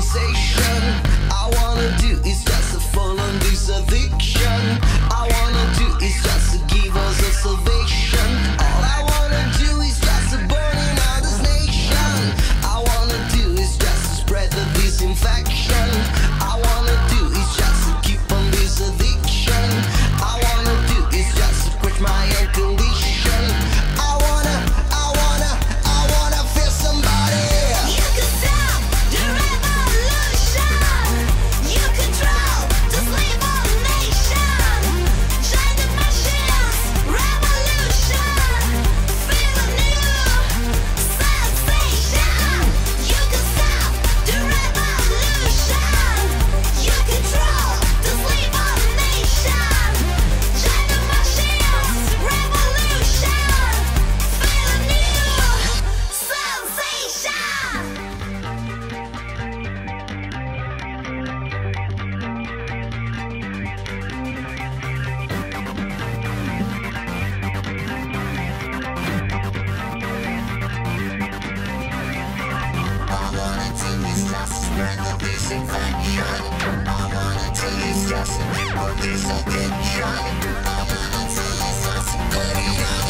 sensation. I wanna do is just to fall on this addiction. I wanna do is just to give us a salvation. All I wanna do is just to burn in all this nation. I wanna do is just to spread the disinfection. I wanna do is just to keep on this addiction. I wanna do is just to quit my air condition. I wanna feel somebody. I wanna tell you something, but it's a bit young. I wanna tell you something, but